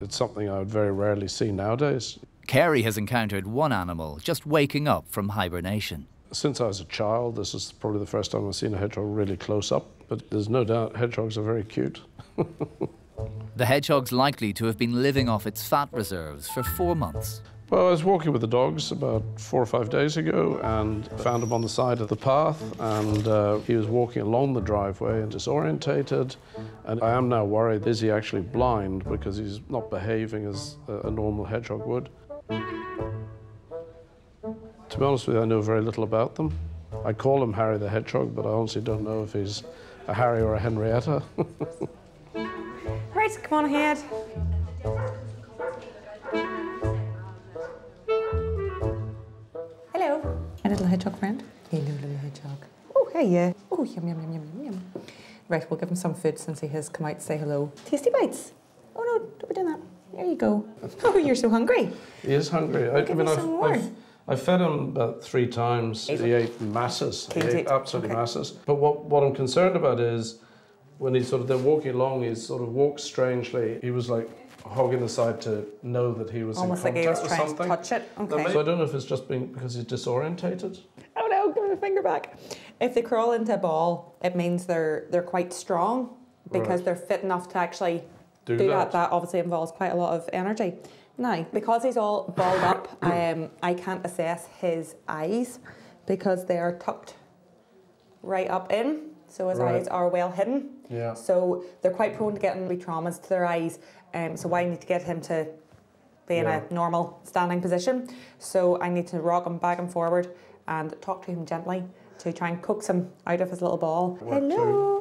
It's something I would very rarely see nowadays. Kerri has encountered one animal just waking up from hibernation. Since I was a child, this is probably the first time I've seen a hedgehog really close up, but there's no doubt hedgehogs are very cute. The hedgehog's likely to have been living off its fat reserves for 4 months. Well, I was walking with the dogs about 4 or 5 days ago and found him on the side of the path, and he was walking along the driveway and disorientated, and I am now worried, is he actually blind, because he's not behaving as a normal hedgehog would. To be honest with you, I know very little about them. I call him Harry the Hedgehog, but I honestly don't know if he's a Harry or a Henrietta. Right, come on ahead. Hello. A little hedgehog friend? Hello, little hedgehog. Oh, hey, yeah. Oh, yum, yum, yum, yum, yum. Right, we'll give him some food since he has come out to say hello. Tasty bites. Oh, no, don't be doing that. There you go. Oh, you're so hungry. He is hungry. I fed him about 3 times. He ate masses. He ate absolutely masses. But what I'm concerned about is when he's sort of then walking along, he sort of walks strangely. He was like hogging the side to know that he was almost in contact with something. Almost like he was trying to touch it. Okay. So I don't know if it's just being because he's disorientated. Oh no, give him a finger back. If they crawl into a ball, it means they're quite strong because they're fit enough to actually do that. That obviously involves quite a lot of energy. Now, because he's all balled up, I can't assess his eyes because they are tucked right up in, so his eyes are well hidden. Yeah. So they're quite prone to getting traumas to their eyes, so I need to get him to be in a normal standing position. So I need to rock him back and forward and talk to him gently to try and coax him out of his little ball. Hello.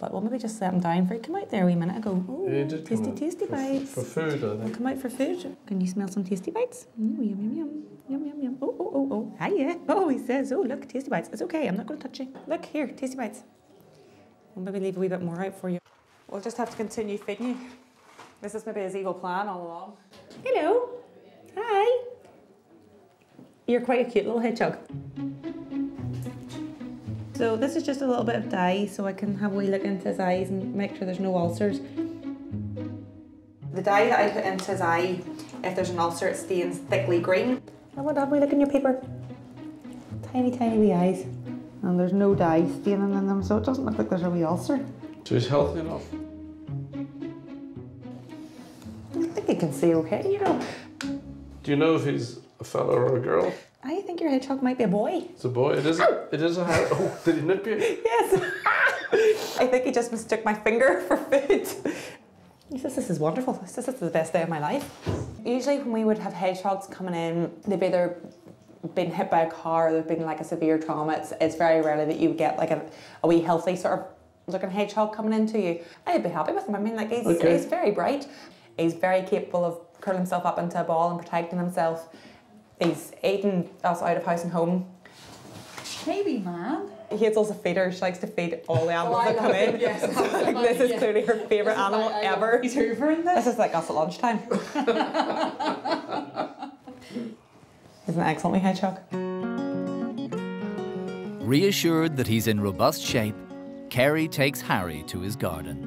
But we'll maybe just set him down for he came out there a wee minute ago. Oh, tasty bites. For food, I think. Come out for food. Can you smell some tasty bites? Oh, yum, yum, yum. Yum, yum, yum. Oh, oh, oh, oh. Hiya. Oh, he says, oh, look, tasty bites. It's okay, I'm not going to touch you. Look, here, tasty bites. We'll maybe leave a wee bit more out for you. We'll just have to continue feeding you. This is maybe his evil plan all along. Hello. Hi. You're quite a cute little hedgehog. So this is just a little bit of dye so I can have a wee look into his eyes and make sure there's no ulcers. The dye that I put into his eye, if there's an ulcer, it stains thickly green. I want to have a wee look in your paper. Tiny, tiny wee eyes. And there's no dye staining in them, so it doesn't look like there's a wee ulcer. So he's healthy enough? I think he can see okay, you know. Do you know if he's a fella or a girl? I think your hedgehog might be a boy. It's a boy. It is a Oh, did he nip you? Yes. I think he just mistook my finger for food. He says, this is wonderful. This is the best day of my life. Usually when we would have hedgehogs coming in, they've either been hit by a car or they've been like a severe trauma. It's very rarely that you would get like a wee healthy sort of looking hedgehog coming into you. I'd be happy with him. I mean, like he's very bright. He's very capable of curling himself up into a ball and protecting himself. He's eating us out of house and home. Maybe, man. Hazel's a feeder. She likes to feed all the animals that come in. Yes, like, this is clearly her favourite animal ever. He's hoovering this. This is like us at lunchtime. He's an excellent hedgehog. Reassured that he's in robust shape, Kerri takes Harry to his garden.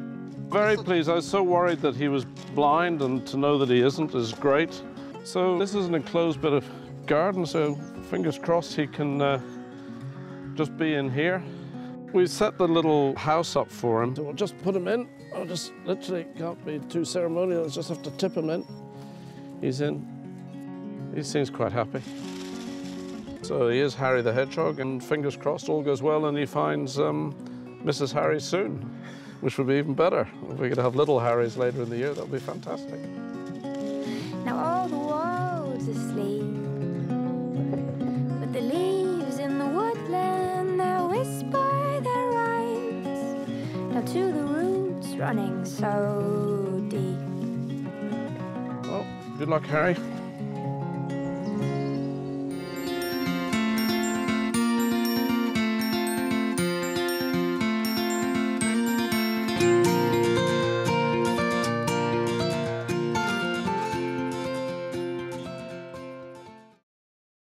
Very pleased. I was so worried that he was blind, and to know that he isn't is great. So this is an enclosed bit of garden, so fingers crossed he can just be in here. We've set the little house up for him. So we'll just put him in. I just literally can't be too ceremonial. I just have to tip him in. He's in. He seems quite happy. So he is Harry the Hedgehog, and fingers crossed all goes well and he finds Mrs. Harry soon, which would be even better. If we could have little Harrys later in the year, that would be fantastic. Now all the world's asleep, but the leaves in the woodland now whisper their rhymes, now to the roots running so deep. Well, good luck, Harry.